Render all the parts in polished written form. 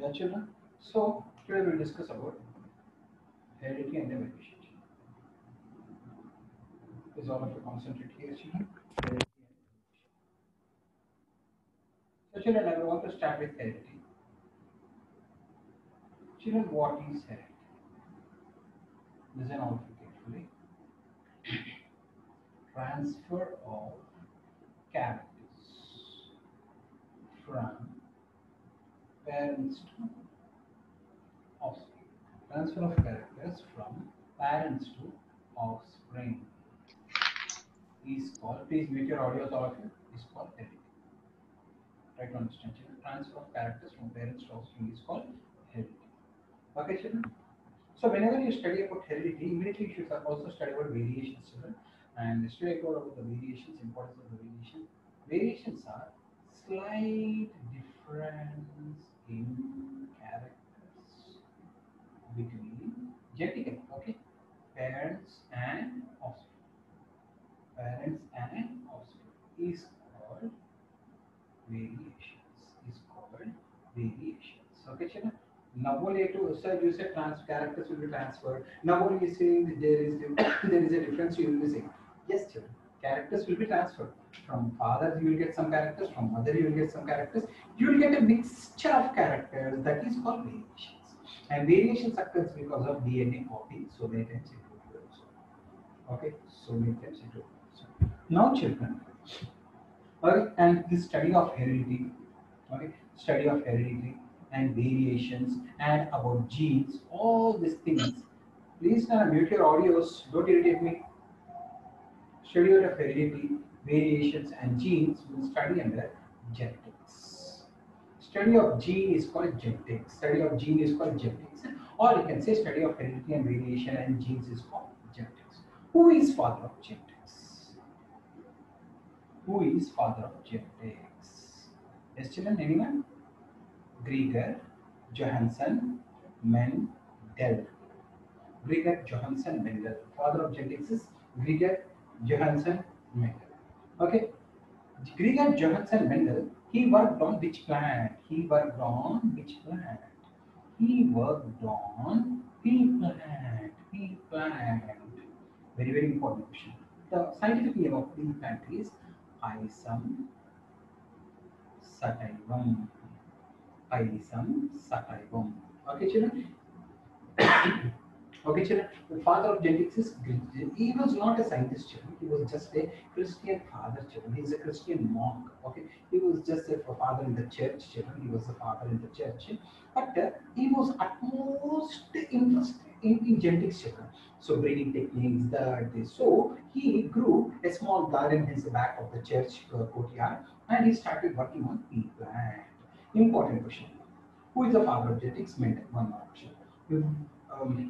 Yeah, children. So today we will discuss about heredity and heredity. Is all of you concentrate here, children? So children, I want to start with heredity. Children, what is heredity? Listen out carefully. Transfer of characters from parents to offspring. Transfer of characters from parents to offspring is called, please make your audios all of you, is called heredity. Try to understand, children. Transfer of characters from parents to offspring is called heredity. Okay, children. So whenever you study about heredity, immediately you should also study about variations, children. And study about the variations, importance of the variation. Variations are slight difference in characters between genetically, okay, parents and offspring. Parents and offspring is called variations. Is called variations. Okay, children. Now only to sir, you said characters will be transferred. Now only you saying there is a difference you will be saying. Yes, children. Characters will be transferred. From father you will get some characters, from mother you will get some characters. You will get a mixture of characters, that is called variations. And variations occurs because of DNA copy, so many times it will be also. Okay, so many times it will be also. Now children, okay, and the study of heredity, okay, study of heredity and variations and about genes, all these things. Please mute your audios, don't irritate me. Study of heredity, variations and genes will study under genetics. Study of gene is called genetics. Study of gene is called genetics. Or you can say study of heredity and variation and genes is called genetics. Who is father of genetics? Who is father of genetics? Yes, children, anyone? Gregor Johansen Mendel. Gregor Johansen Mendel. Father of genetics is Gregor Johansen Mendel. Okay. Gregor Johansen Mendel, he worked on which plant? He worked on which plant? He worked on pea plant. Pea plant. Very, very important question. The scientific name of pea plant is Pisum sativum. Pisum sativum. Okay, children. Okay, children. The father of genetics is Gregor. He was not a scientist, children. He was just a Christian father, children. He is a Christian monk. Okay, he was just a father in the church, children. He was a father in the church, but he was utmost interested in genetics, children. So breeding techniques, so he grew a small garden in the back of the church courtyard, and he started working on pea plant. Important question. Who is the father of genetics? Mendel. One more question.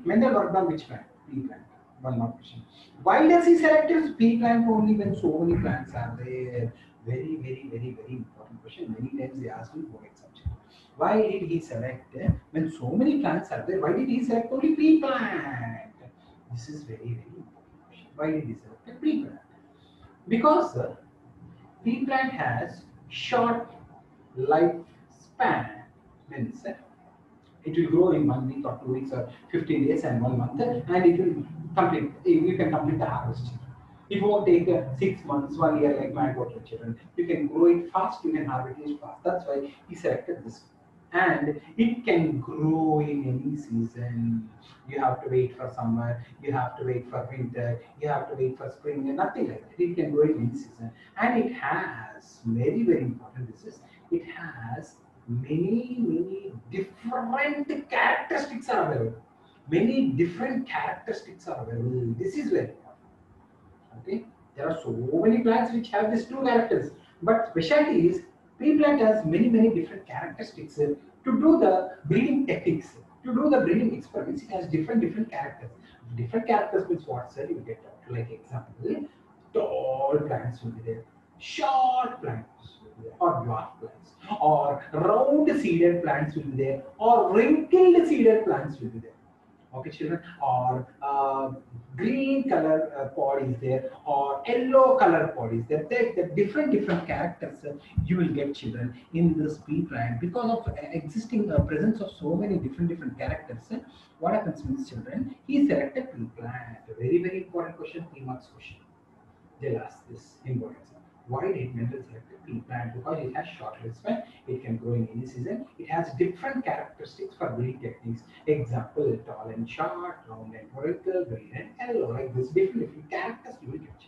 Mendel worked on which plant? Pea plant. One more question. Why does he select pea plant only when so many plants are there? Very, very, very, very important question. Many times they ask me for that subject. Why did he select when so many plants are there? Why did he select only pea plant? This is very, very important question. Why did he select pea plant? Because pea plant has short life span, means it will grow in 1 week or 2 weeks or 15 days and 1 month, and it will complete, you can complete the harvest. It won't take 6 months, 1 year like my water children. You can grow it fast, you can harvest it fast. That's why he selected this. And it can grow in any season. You have to wait for summer, you have to wait for winter, you have to wait for spring, and nothing like that. It can grow in any season. And it has, very, very important this is, it has many, many different characteristics are available. Many different characteristics are available. This is very important. Okay, there are so many plants which have these two characters, but specialty is pea plant has many, many different characteristics. To do the breeding techniques, to do the breeding experiments, it has different characters. Different characters means what, sir? You get that. Like example, tall plants will be there, short plants will be there, or dwarf plants, or round seeded plants will be there, or wrinkled seeded plants will be there. Okay, children, or green color pod is there, or yellow color pod is there. The different characters you will get, children, in this P plant because of existing presence of so many different characters. What happens means, children, he selected P plant. Very important question, 3 marks question. They'll ask this importance. Why did Mendel select the pea plant? Because it has short lifespan, it can grow in any season, it has different characteristics for breeding techniques. Example, tall and short, round and vertical, green and yellow, like this, different characters you will get.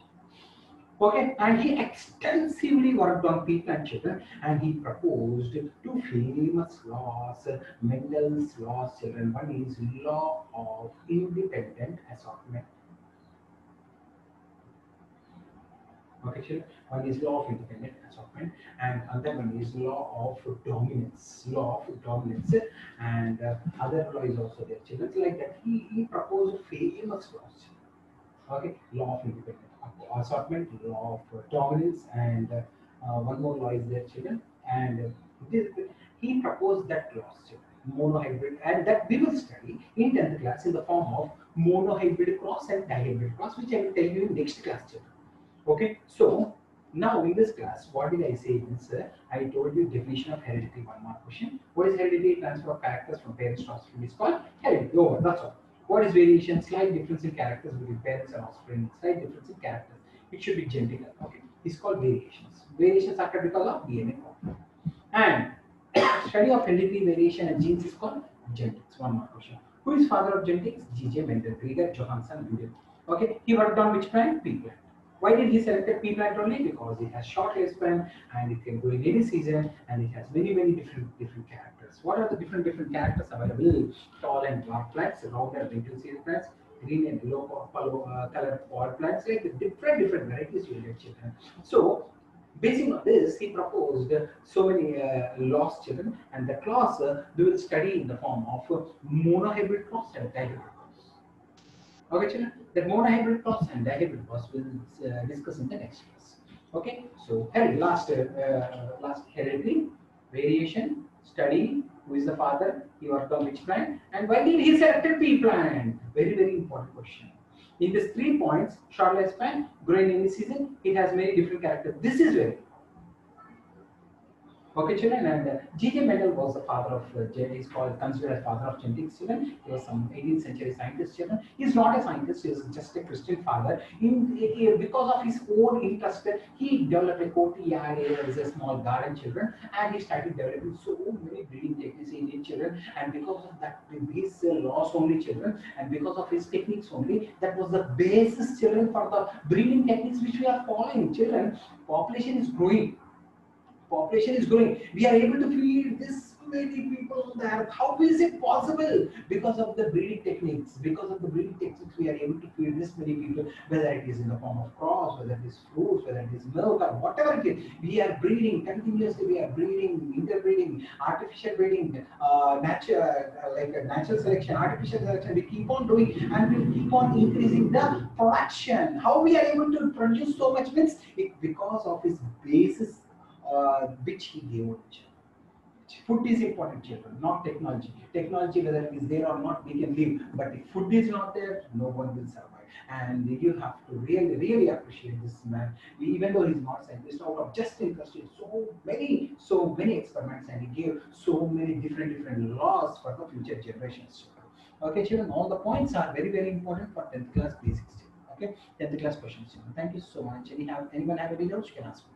Okay, and he extensively worked on pea plant, children, and he proposed 2 famous laws, Mendel's laws, children. One is law of independent assortment. Okay, children. One is law of independent assortment, and other one is law of dominance. And other law is also there, children. Like that, he proposed famous laws. Okay, law of independent assortment, law of dominance, and one more law is there, children. And he proposed that laws, monohybrid, and that we will study in 10th class in the form of monohybrid cross and dihybrid cross, which I will tell you in next class, children. Okay, so now in this class, what did I say? Means, I told you definition of heredity, 1 mark question. What is heredity? Transfer of characters from parents to offspring is called heredity. Over, that's all. What is variation? Slight difference in characters between parents and offspring. Slight difference in characters. It should be genetic. Okay, it's called variations. Variations occur because of DNA problem. And study of heredity, variation, and genes is called genetics. 1 mark question. Who is father of genetics? G.J. Mendel, Gregor Johansen Mendel. Okay, he worked on which plant? Pea plant. Why did he select pea plant only? Because it has short lifespan and it can grow in any season, and it has many different characters. What are the different characters available? Tall and dark plants, round and wrinkled seed plants, green and yellow color pod plants, like the different varieties you get, children. So, basing on this, he proposed so many laws, children, and the class we will study in the form of monohybrid cross and dihybrid cross. Okay, children. The monohybrid cross and dihybrid cross we will discuss in the next class. Okay, so last heredity, variation, study, who is the father, he worked on which plant, and why did he select pea plant? Very important question. In these 3 points, short lifespan, growing in any season, it has many different characters. This is very okay, children, and G.J. Mendel was the father of genetics, considered as father of genetics, children. He was some 18th century scientist, children. He is not a scientist, he is just a Christian father. Because of his own interest, he developed a courtyard as a small garden, children, and he started developing so many breeding techniques in Indian children. And because of that, his laws only, children, and because of his techniques only, that was the basis, children, for the breeding techniques which we are following, children. Population is growing. We are able to feed this many people there. How is it possible? Because of the breeding techniques. We are able to feed this many people, whether it is in the form of crops, whether it is fruits, whether it is milk, or whatever it is. We are breeding continuously. We are breeding, interbreeding, artificial breeding, natural selection, artificial selection. We keep on doing, and we keep on increasing the production. How we are able to produce so much means because of his basis. Which he gave to children. Food is important, children, not technology. Technology, whether it is there or not, we can live. But if food is not there, no one will survive. And you have to really appreciate this man. Even though he's not scientist, out of just interest, he did so many experiments, and he gave so many different laws for the future generations. Okay, children, all the points are very important for 10th class basics. Okay, 10th class questions. Children. Thank you so much. Anyone have any doubts? You can ask me.